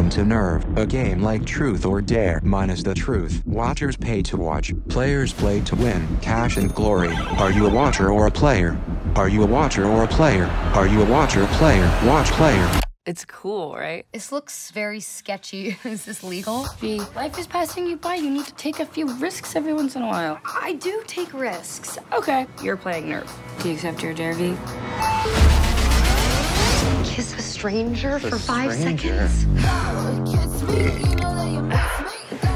Welcome to Nerve, a game like Truth or Dare minus the truth. Watchers pay to watch, players play to win, cash and glory. Are you a watcher or a player? Are you a watcher or a player? Are you a watcher, player, watch, player? It's cool, right? This looks very sketchy. Is this legal? Gee, life is passing you by. You need to take a few risks every once in a while. I do take risks. Okay. You're playing Nerve. Do you accept your dare, V? Kiss a stranger for 5 seconds.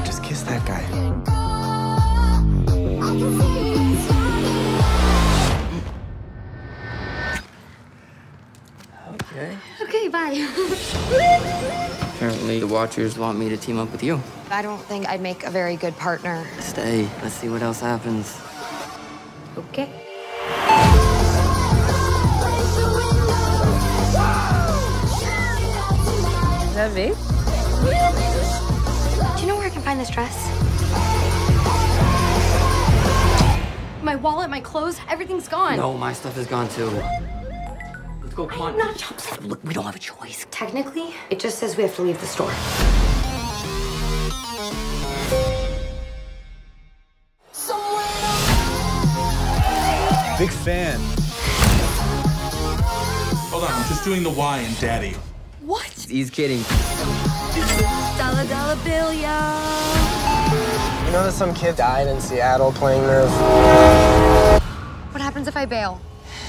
Just kiss that guy. Okay. Okay, bye. Apparently, the Watchers want me to team up with you. I don't think I'd make a very good partner. Stay. Let's see what else happens. Okay. Is that V? Do you know where I can find this dress? My wallet, my clothes, everything's gone. No, my stuff is gone too. Let's go, come on. I'm not a chopstick. Look, we don't have a choice. Technically, it just says we have to leave the store. Big fan. Hold on, I'm just doing the Y in Daddy. What? He's kidding. Dollar, dollar bill, y'all. You know that some kid died in Seattle playing Nerve? What happens if I bail?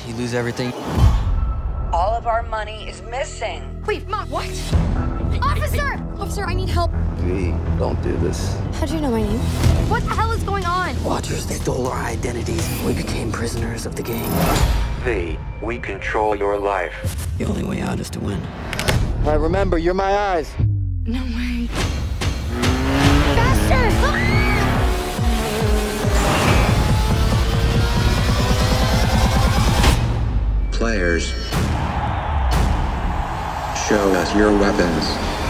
You lose everything. All of our money is missing. Wait, Mom, what? Officer! Officer, I need help. V, don't do this. How do you know my name? What the hell is going on? Watchers, they stole our identities. We became prisoners of the game. V, we control your life. The only way out is to win. I remember, you're my eyes. No way. Faster! Players, show us your weapons.